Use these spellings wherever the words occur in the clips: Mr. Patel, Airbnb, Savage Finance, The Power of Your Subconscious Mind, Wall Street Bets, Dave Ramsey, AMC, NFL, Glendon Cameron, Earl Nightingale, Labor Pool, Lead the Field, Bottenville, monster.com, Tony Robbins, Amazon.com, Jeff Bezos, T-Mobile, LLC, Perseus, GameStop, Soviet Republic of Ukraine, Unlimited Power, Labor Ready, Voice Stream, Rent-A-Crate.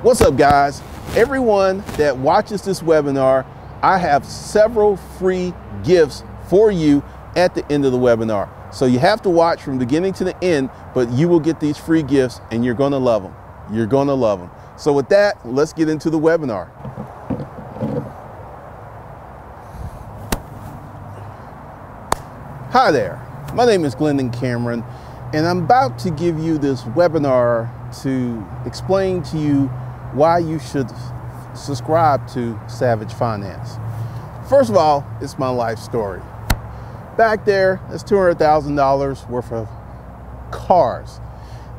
What's up, guys? Everyone that watches this webinar, I have several free gifts for you at the end of the webinar. So you have to watch from beginning to the end, but you will get these free gifts and you're gonna love them. You're gonna love them. So with that, let's get into the webinar. Hi there, my name is Glendon Cameron, and I'm about to give you this webinar to explain to you why you should subscribe to Savage Finance. First of all, it's my life story. Back there, that's $200,000 worth of cars.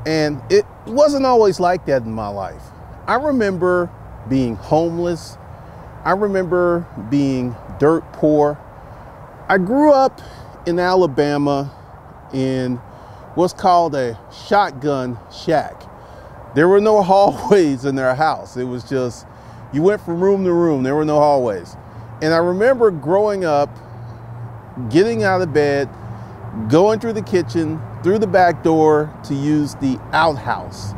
And it wasn't always like that in my life. I remember being homeless. I remember being dirt poor. I grew up in Alabama in what's called a shotgun shack. There were no hallways in their house. It was just, you went from room to room. There were no hallways. And I remember growing up, getting out of bed, going through the kitchen, through the back door to use the outhouse.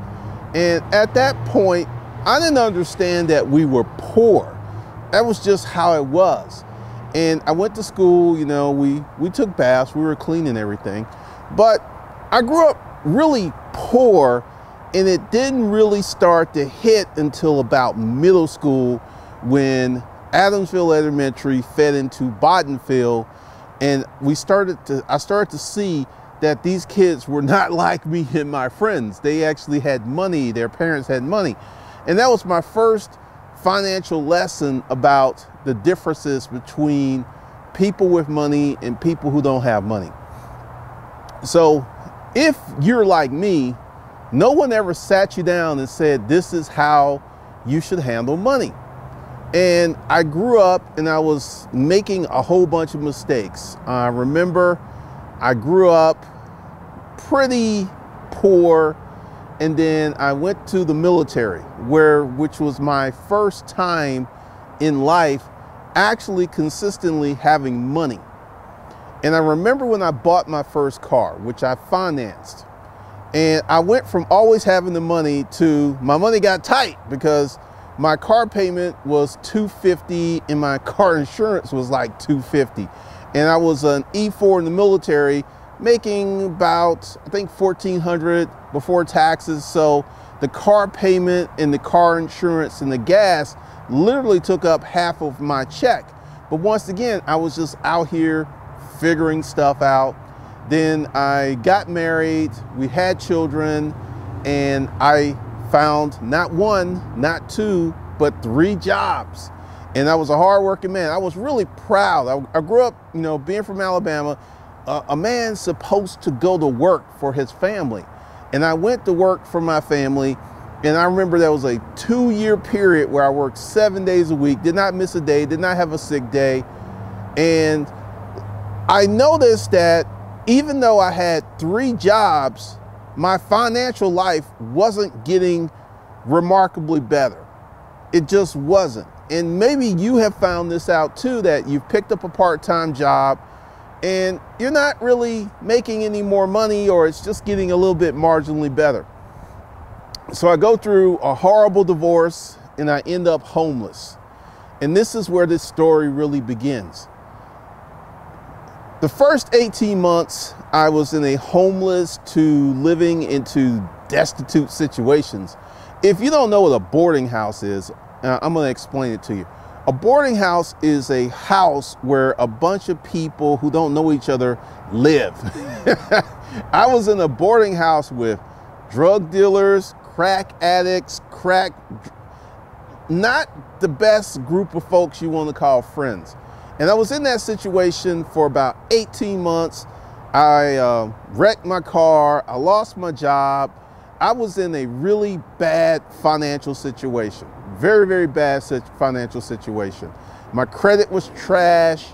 And at that point, I didn't understand that we were poor. That was just how it was. And I went to school, you know, we took baths, we were clean and everything. But I grew up really poor, and it didn't really start to hit until about middle school when Adamsville Elementary fed into Bottenville. And I started to see that these kids were not like me and my friends. They actually had money, their parents had money. And that was my first financial lesson about the differences between people with money and people who don't have money. So if you're like me, no one ever sat you down and said, this is how you should handle money. And I grew up and I was making a whole bunch of mistakes. I remember I grew up pretty poor, and then I went to the military, which was my first time in life actually consistently having money. And I remember when I bought my first car, which I financed, and I went from always having the money to my money got tight because my car payment was $250 and my car insurance was like $250. And I was an E4 in the military making about, I think, $1,400 before taxes. So the car payment and the car insurance and the gas literally took up half of my check. But once again, I was just out here figuring stuff out. Then I got married, we had children, and I found not one, not two, but three jobs. And I was a hardworking man. I was really proud. I grew up, you know, being from Alabama, a man's supposed to go to work for his family. And I went to work for my family. And I remember there was a 2-year period where I worked 7 days a week, did not miss a day, did not have a sick day. And I noticed that even though I had 3 jobs, my financial life wasn't getting remarkably better. It just wasn't. And maybe you have found this out too, that you've picked up a part-time job and you're not really making any more money, or it's just getting a little bit marginally better. So I go through a horrible divorce and I end up homeless. And this is where this story really begins. The first 18 months, I was in a homeless to living into destitute situations. If you don't know what a boarding house is, I'm going to explain it to you. A boarding house is a house where a bunch of people who don't know each other live. I was in a boarding house with drug dealers, crack addicts, not the best group of folks you want to call friends. And I was in that situation for about 18 months. I wrecked my car. I lost my job. I was in a really bad financial situation. Very, very bad financial situation. My credit was trash.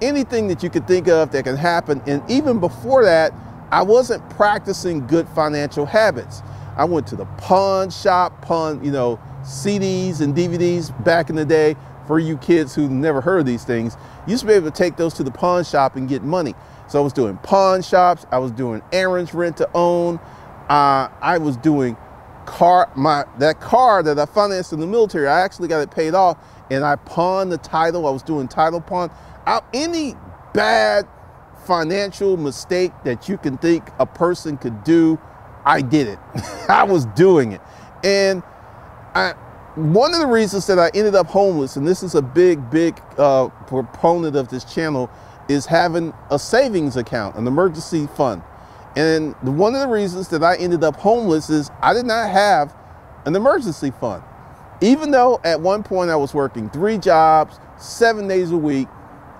Anything that you could think of that can happen. And even before that, I wasn't practicing good financial habits. I went to the pawn shop, you know, CDs and DVDs back in the day. For you kids who've never heard of these things, you used to be able to take those to the pawn shop and get money. So I was doing pawn shops. I was doing errands, rent to own. I was doing that car that I financed in the military, I actually got it paid off, and I pawned the title. I was doing title pawn. Any bad financial mistake that you can think a person could do, I did it. I was doing it. And one of the reasons that I ended up homeless, and this is a big proponent of this channel, is having a savings account, an emergency fund. And one of the reasons that I ended up homeless is I did not have an emergency fund. Even though at one point I was working 3 jobs, 7 days a week,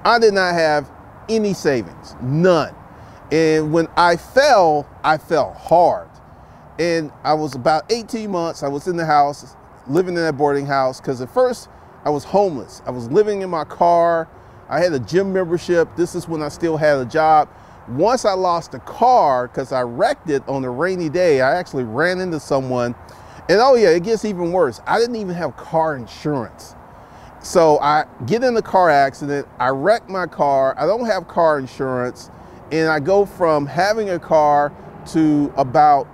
I did not have any savings, none. And when I fell hard. And I was about 18 months, I was in the house, living in that boarding house, because at first I was homeless. I was living in my car. I had a gym membership. This is when I still had a job. Once I lost the car, because I wrecked it on a rainy day, I actually ran into someone. And oh yeah, it gets even worse. I didn't even have car insurance. So I get in a car accident, I wreck my car, I don't have car insurance, and I go from having a car to about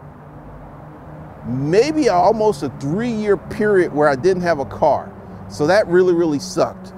maybe almost a 3-year period where I didn't have a car. So that really, really sucked.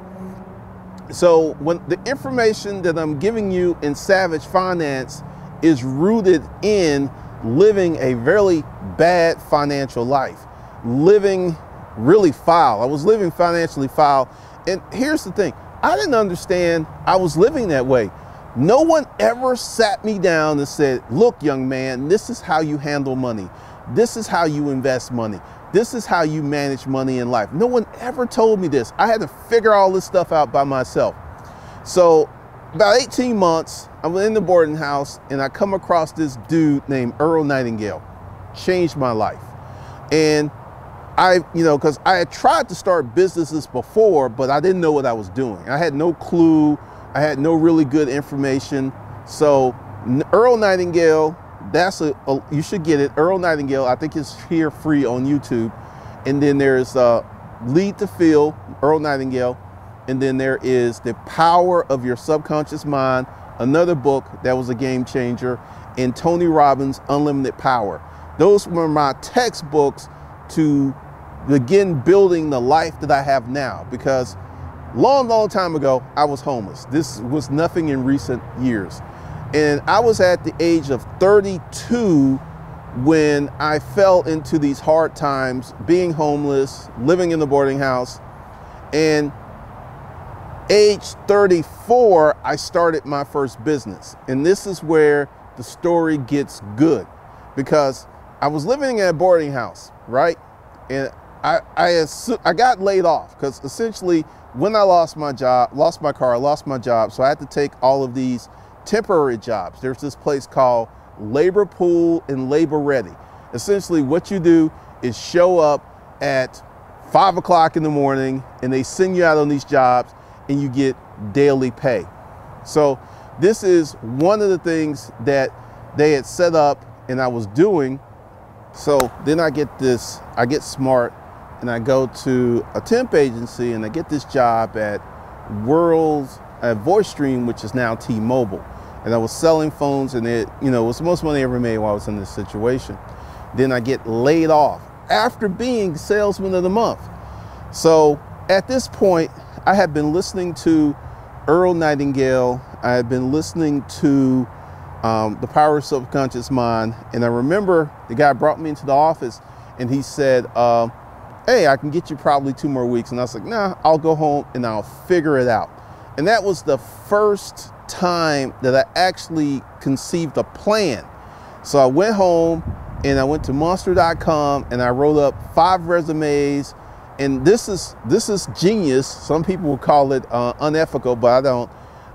So when the information that I'm giving you in Savage Finance is rooted in living a really bad financial life, living really foul. I was living financially foul. And here's the thing, I didn't understand I was living that way. No one ever sat me down and said, look, young man, this is how you handle money. This is how you invest money. This is how you manage money in life. No one ever told me this. I had to figure all this stuff out by myself. So about 18 months, I'm in the boarding house and I come across this dude named Earl Nightingale. Changed my life. And because I had tried to start businesses before, but I didn't know what I was doing. I had no clue. I had no really good information. So Earl Nightingale, you should get it. Earl Nightingale, I think it's here free on YouTube. And then there's Lead the Field, Earl Nightingale. And then there is The Power of Your Subconscious Mind, another book that was a game changer, and Tony Robbins, Unlimited Power. Those were my textbooks to begin building the life that I have now, because long, long time ago, I was homeless. This was nothing in recent years. And I was at the age of 32 when I fell into these hard times, being homeless, living in the boarding house. And age 34, I started my first business. And this is where the story gets good, because I was living in a boarding house, right? And I got laid off, because essentially when I lost my job, lost my car, lost my job, so I had to take all of these temporary jobs. There's this place called Labor Pool and Labor Ready. Essentially what you do is show up at 5 o'clock in the morning and they send you out on these jobs and you get daily pay. So this is one of the things that they had set up and I was doing. So then I get smart and I go to a temp agency and I get this job at Voice Stream, which is now T-Mobile. And I was selling phones, and it was the most money I ever made while I was in this situation. Then I get laid off after being salesman of the month. So at this point, I had been listening to Earl Nightingale. I had been listening to The Power of Subconscious Mind. And I remember the guy brought me into the office and he said, hey, I can get you probably 2 more weeks. And I was like, nah, I'll go home and I'll figure it out. And that was the first time that I actually conceived a plan. So I went home and I went to monster.com and I wrote up 5 resumes. And this is genius. Some people will call it unethical, but I don't.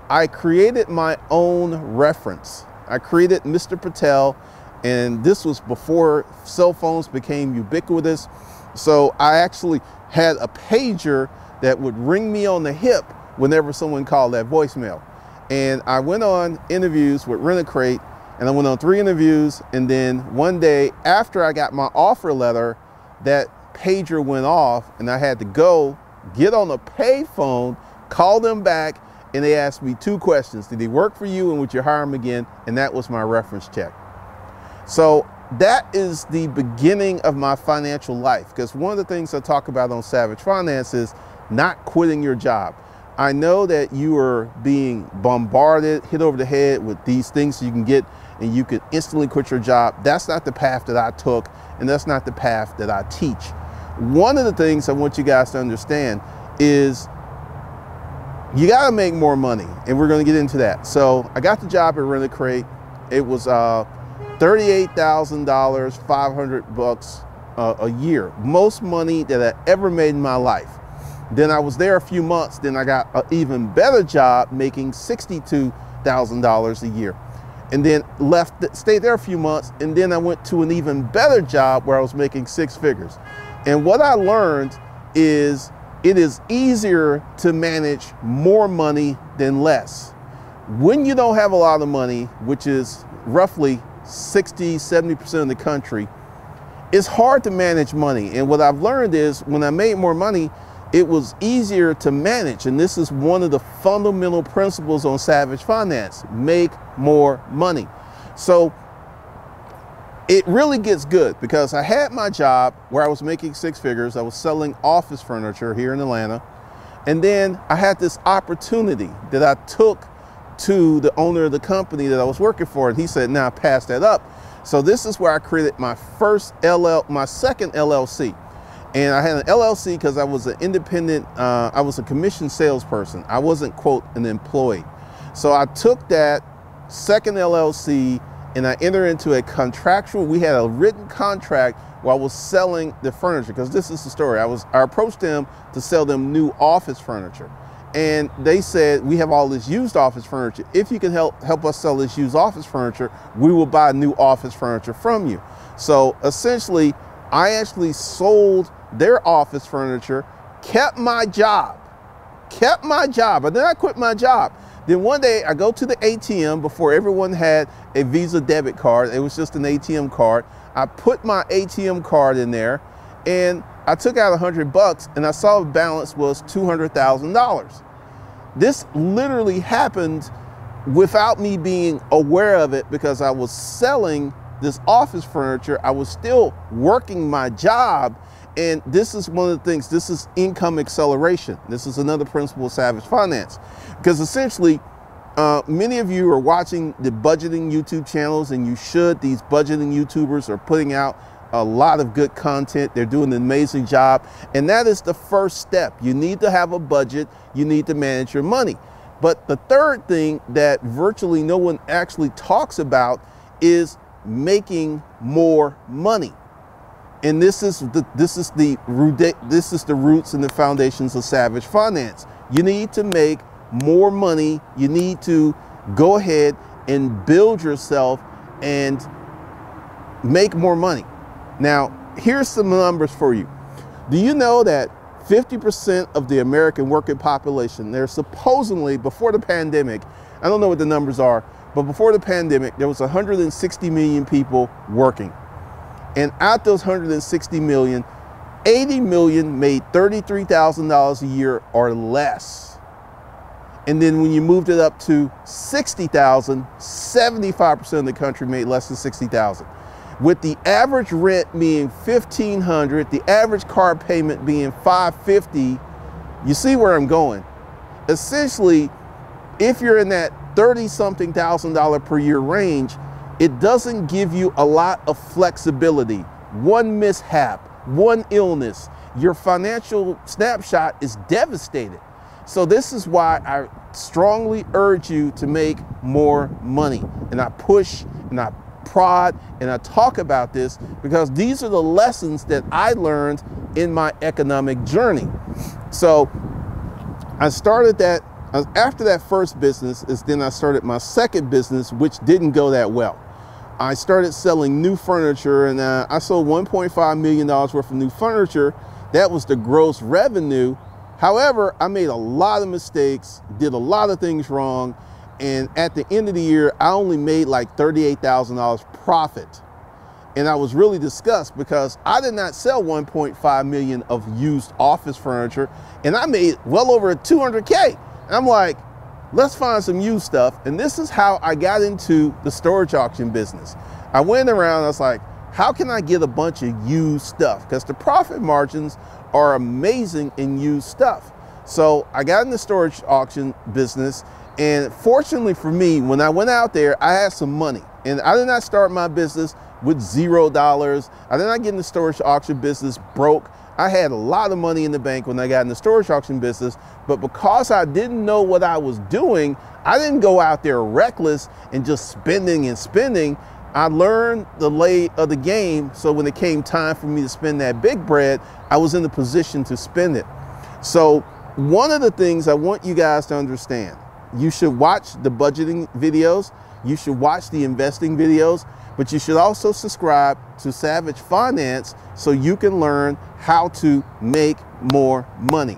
I created my own reference. I created Mr. Patel, and this was before cell phones became ubiquitous. So I actually had a pager that would ring me on the hip whenever someone called that voicemail. And I went on interviews with Rent-A-Crate, and I went on 3 interviews. And then one day after I got my offer letter, that pager went off and I had to go get on a pay phone, call them back. And they asked me 2 questions. Did he work for you? And would you hire him again? And that was my reference check. So that is the beginning of my financial life, because one of the things I talk about on Savage Finance is not quitting your job. I know that you are being bombarded, hit over the head with these things you can get, and you could instantly quit your job. That's not the path that I took, and that's not the path that I teach. One of the things I want you guys to understand is you gotta make more money, and we're gonna get into that. So I got the job at Rent-A-Crate. It was $38,000, 500 bucks a year. Most money that I ever made in my life. Then I was there a few months, then I got an even better job making $62,000 a year. And then left, stayed there a few months, and then I went to an even better job where I was making six figures. And what I learned is it is easier to manage more money than less. When you don't have a lot of money, which is roughly 60, 70% of the country, it's hard to manage money. And what I've learned is when I made more money, it was easier to manage. And this is one of the fundamental principles on Savage Finance: make more money. So it really gets good, because I had my job where I was making six figures. I was selling office furniture here in Atlanta. And then I had this opportunity that I took to the owner of the company that I was working for. And he said, now pass that up. So this is where I created my second LLC. And I had an LLC because I was an independent, I was a commission salesperson. I wasn't, quote, an employee. So I took that second LLC and I entered into a contractual, we had a written contract where I was selling the furniture, because this is the story. I approached them to sell them new office furniture. And they said, we have all this used office furniture. If you can help us sell this used office furniture, we will buy new office furniture from you. So essentially, I actually sold their office furniture, kept my job, and then I quit my job. Then one day I go to the ATM. Before everyone had a Visa debit card, it was just an ATM card. I put my ATM card in there and I took out $100 and I saw the balance was $200,000. This literally happened without me being aware of it, because I was selling this office furniture. I was still working my job. And this is one of the things, this is income acceleration. This is another principle of Savage Finance, because essentially many of you are watching the budgeting YouTube channels, and you should. These budgeting YouTubers are putting out a lot of good content. They're doing an amazing job. And that is the first step. You need to have a budget. You need to manage your money. But the third thing that virtually no one actually talks about is making more money. And this is the roots and the foundations of Savage Finance. You need to make more money. You need to go ahead and build yourself and make more money. Now, here's some numbers for you. Do you know that 50% of the American working population, they're supposedly, before the pandemic, I don't know what the numbers are, but before the pandemic, there was 160 million people working. And out those 160 million, 80 million made $33,000 a year or less. And then when you moved it up to 60,000, 75% of the country made less than 60,000. With the average rent being $1,500, the average car payment being $550, you see where I'm going. Essentially, if you're in that $30-something thousand per year range, it doesn't give you a lot of flexibility. One mishap, one illness, your financial snapshot is devastated. So this is why I strongly urge you to make more money. And I push and I prod and I talk about this because these are the lessons that I learned in my economic journey. So I started that. After that first business is then I started my second business, which didn't go that well. I started selling new furniture, and I sold $1.5 million worth of new furniture. That was the gross revenue. However, I made a lot of mistakes, did a lot of things wrong. And at the end of the year, I only made like $38,000 profit. And I was really disgusted because I did not sell 1.5 million of used office furniture, and I made well over 200K. I'm like, let's find some used stuff. And this is how I got into the storage auction business. I went around, I was like, How can I get a bunch of used stuff? Because the profit margins are amazing in used stuff. So I got in the storage auction business, and fortunately for me, when I went out there, I had some money. And I did not start my business with $0. I did not get in the storage auction business broke. I had a lot of money in the bank when I got in the storage auction business, but because I didn't know what I was doing, I didn't go out there reckless and just spending and spending. I learned the lay of the game, so when it came time for me to spend that big bread, I was in the position to spend it. So one of the things I want you guys to understand, you should watch the budgeting videos, you should watch the investing videos, but you should also subscribe to Savage Finance so you can learn how to make more money.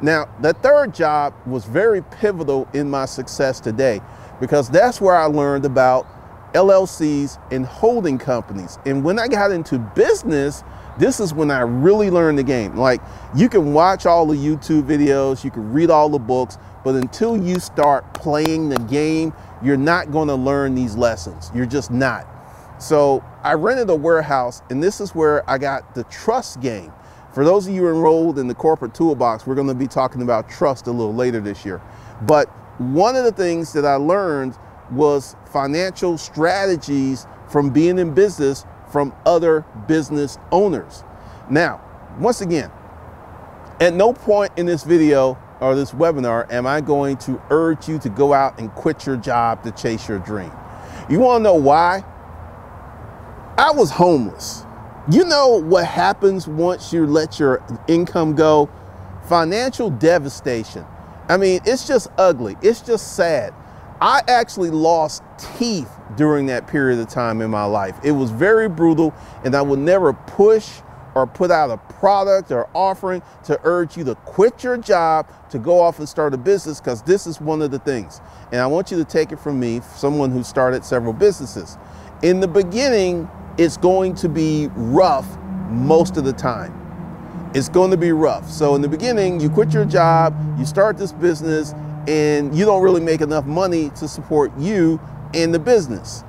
Now, the third job was very pivotal in my success today, because that's where I learned about LLCs and holding companies. And when I got into business, this is when I really learned the game. Like, you can watch all the YouTube videos, you can read all the books, but until you start playing the game, you're not gonna learn these lessons. You're just not. So I rented a warehouse, and this is where I got the trust game. For those of you enrolled in the corporate toolbox, we're gonna be talking about trust a little later this year. But one of the things that I learned was financial strategies from being in business from other business owners. Now, once again, at no point in this video or this webinar am I going to urge you to go out and quit your job to chase your dream. You wanna know why? I was homeless. You know what happens once you let your income go? Financial devastation. I mean, it's just ugly. It's just sad. I actually lost teeth during that period of time in my life. It was very brutal, and I would never push or put out a product or offering to urge you to quit your job to go off and start a business, because this is one of the things. And I want you to take it from me, someone who started several businesses. In the beginning, it's going to be rough most of the time. It's going to be rough. So in the beginning, you quit your job, you start this business, and you don't really make enough money to support you and the business.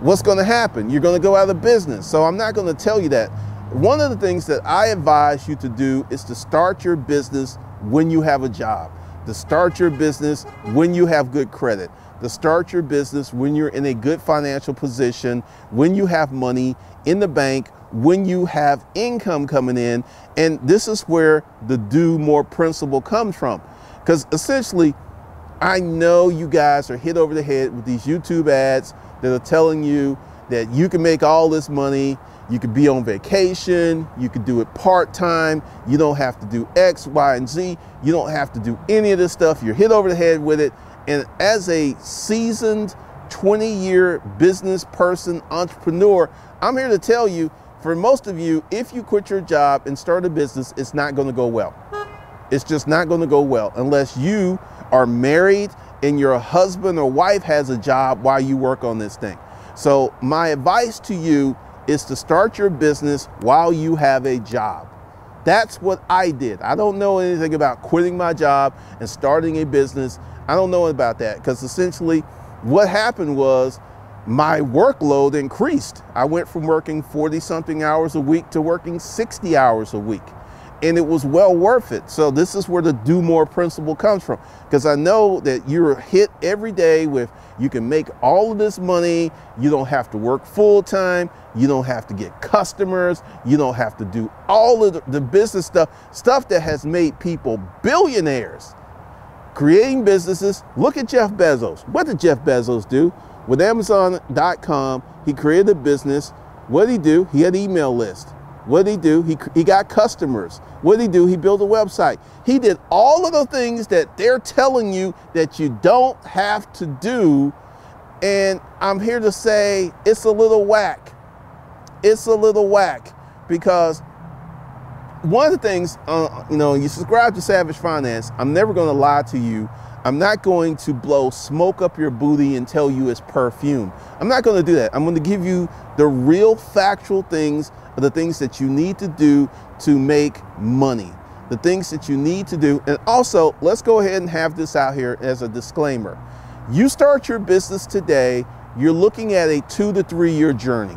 What's going to happen? You're going to go out of business. So I'm not going to tell you that. One of the things that I advise you to do is to start your business when you have a job, to start your business when you have good credit, to start your business when you're in a good financial position, when you have money in the bank, when you have income coming in. And this is where the do more principle comes from. Because essentially, I know you guys are hit over the head with these YouTube ads that are telling you that you can make all this money, you could be on vacation, you could do it part-time, you don't have to do X, Y, and Z, you don't have to do any of this stuff, you're hit over the head with it. And as a seasoned 20-year business person, entrepreneur, I'm here to tell you, for most of you, if you quit your job and start a business, it's not gonna go well. It's just not gonna go well unless you are married and your husband or wife has a job while you work on this thing. So my advice to you is to start your business while you have a job. That's what I did. I don't know anything about quitting my job and starting a business. I don't know about that, because essentially what happened was my workload increased. I went from working 40 something hours a week to working 60 hours a week, and it was well worth it. So this is where the do more principle comes from, because I know that you're hit every day with, you can make all of this money, you don't have to work full time, you don't have to get customers, you don't have to do all of the business stuff that has made people billionaires. Creating businesses. Look at Jeff Bezos. What did Jeff Bezos do? With Amazon.com, he created a business. What did he do? He had an email list. What did he do? He got customers. What did he do? He built a website. He did all of the things that they're telling you that you don't have to do. And I'm here to say it's a little whack. It's a little whack, because one of the things, you subscribe to Savage Finance, I'm never going to lie to you. I'm not going to blow smoke up your booty and tell you it's perfume. I'm not going to do that. I'm going to give you the real factual things, the things that you need to do to make money, the things that you need to do. And also, let's go ahead and have this out here as a disclaimer. You start your business today, you're looking at a 2 to 3 year journey.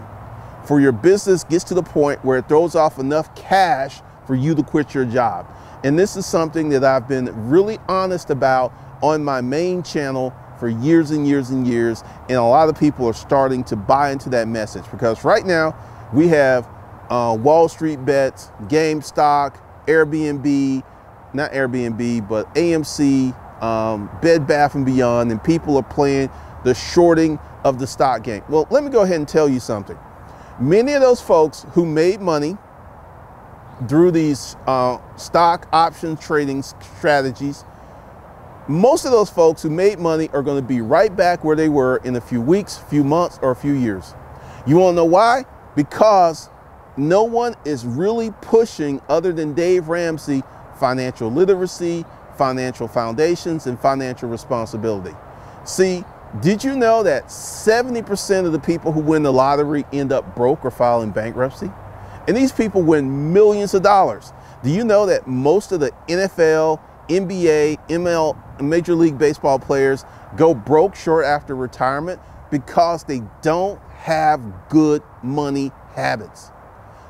for your business gets to the point where it throws off enough cash for you to quit your job. And this is something that I've been really honest about on my main channel for years and years and years, and a lot of people are starting to buy into that message, because right now we have Wall Street Bets, GameStop, Airbnb, not Airbnb, but AMC, Bed Bath & Beyond, and people are playing the shorting of the stock game. Well, let me go ahead and tell you something. Many of those folks who made money through these stock option trading strategies, most of those folks who made money are going to be right back where they were in a few weeks, few months, or a few years. You want to know why? Because no one is really pushing, other than Dave Ramsey, financial literacy, financial foundations, and financial responsibility. See, did you know that 70% of the people who win the lottery end up broke or filing bankruptcy? And these people win millions of dollars. Do you know that most of the NFL, NBA, ML, Major League Baseball players go broke short after retirement because they don't have good money habits?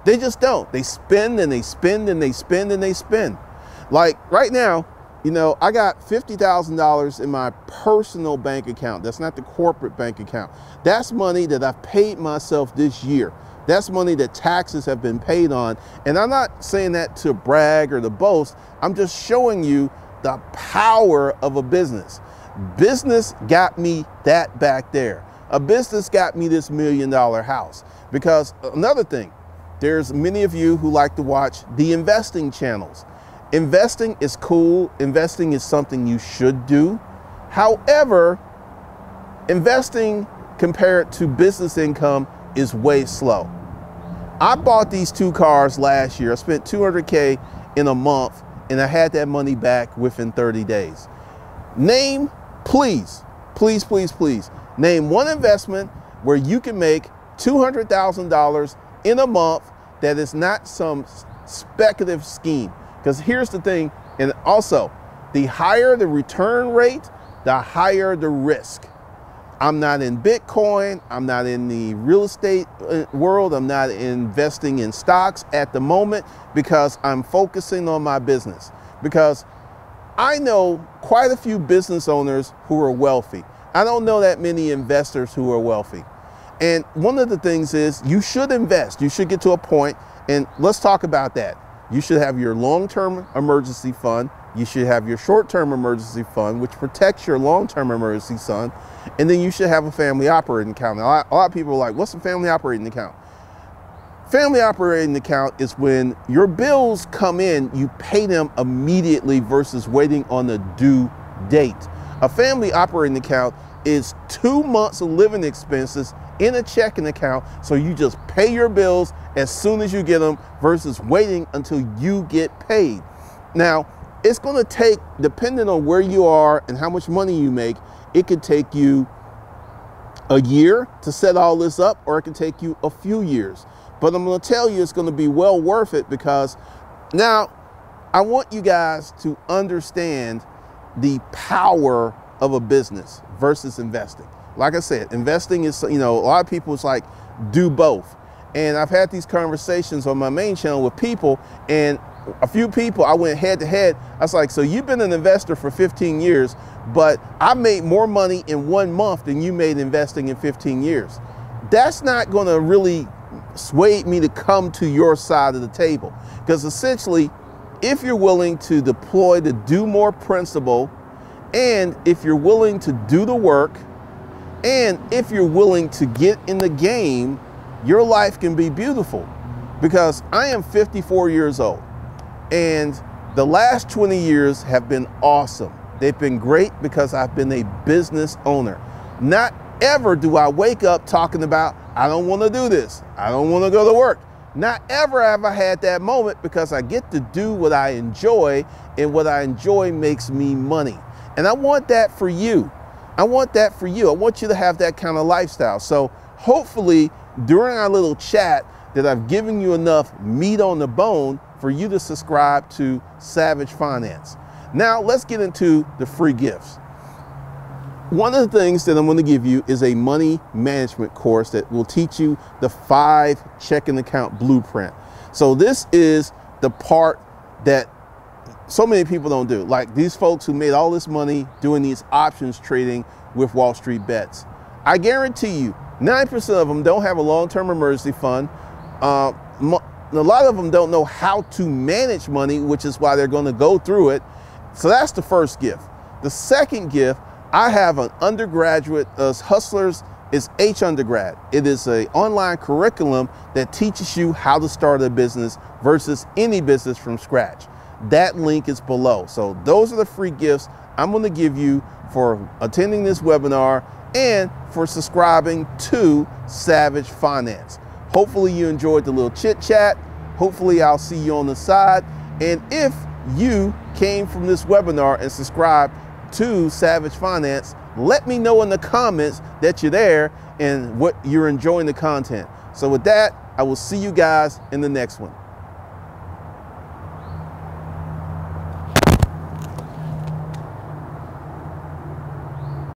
They just don't. They spend and they spend and they spend and they spend. Like right now, you know, I got $50,000 in my personal bank account. That's not the corporate bank account. That's money that I've paid myself this year. That's money that taxes have been paid on. And I'm not saying that to brag or to boast. I'm just showing you the power of a business. Business got me that back there. A business got me this $1 million house. Because another thing, there's many of you who like to watch the investing channels. Investing is cool. Investing is something you should do. However, investing compared to business income is way slow. I bought these two cars last year. I spent $200K in a month, and I had that money back within 30 days. Name, please, please, please, please, name one investment where you can make $200,000 in a month that is not some speculative scheme. Because here's the thing, and also, the higher the return rate, the higher the risk. I'm not in Bitcoin, I'm not in the real estate world, I'm not investing in stocks at the moment, because I'm focusing on my business. Because I know quite a few business owners who are wealthy. I don't know that many investors who are wealthy. And one of the things is, you should invest. You should get to a point, and let's talk about that. You should have your long-term emergency fund. You should have your short-term emergency fund, which protects your long-term emergency fund. And then you should have a family operating account. A lot of people are like, what's a family operating account? Family operating account is when your bills come in, you pay them immediately versus waiting on the due date. A family operating account is 2 months of living expenses in a checking account, so you just pay your bills as soon as you get them versus waiting until you get paid. Now, it's gonna take, depending on where you are and how much money you make, it could take you a year to set all this up, or it could take you a few years. But I'm gonna tell you, it's gonna be well worth it, because now I want you guys to understand the power of a business versus investing. Like I said, investing is, you know, a lot of people, it's like, do both. And I've had these conversations on my main channel with people, and a few people, I went head to head. I was like, so you've been an investor for 15 years, but I made more money in 1 month than you made investing in 15 years. That's not gonna really sway me to come to your side of the table. Because essentially, if you're willing to deploy the do more principle, and if you're willing to do the work, and if you're willing to get in the game, your life can be beautiful. Because I am 54 years old, and the last 20 years have been awesome. They've been great because I've been a business owner. Not ever do I wake up talking about, I don't want to do this. I don't want to go to work. Not ever have I had that moment, because I get to do what I enjoy, and what I enjoy makes me money. And I want that for you. I want that for you. I want you to have that kind of lifestyle. So hopefully during our little chat that I've given you enough meat on the bone for you to subscribe to Savage Finance. Now let's get into the free gifts. One of the things that I'm going to give you is a money management course that will teach you the 5 checking account blueprint. So this is the part that so many people don't do. Like these folks who made all this money doing these options trading with Wall Street Bets. I guarantee you, 9% of them don't have a long-term emergency fund. A lot of them don't know how to manage money, which is why they're going to go through it. So that's the first gift. The second gift, I have an undergraduate, Hustlers is Undergrad. It is an online curriculum that teaches you how to start a business versus any business from scratch. That link is below. So those are the free gifts I'm going to give you for attending this webinar and for subscribing to Savage Finance. Hopefully you enjoyed the little chit chat. Hopefully I'll see you on the side. And if you came from this webinar and subscribed to Savage Finance, let me know in the comments that you're there and what you're enjoying the content. So with that, I will see you guys in the next one.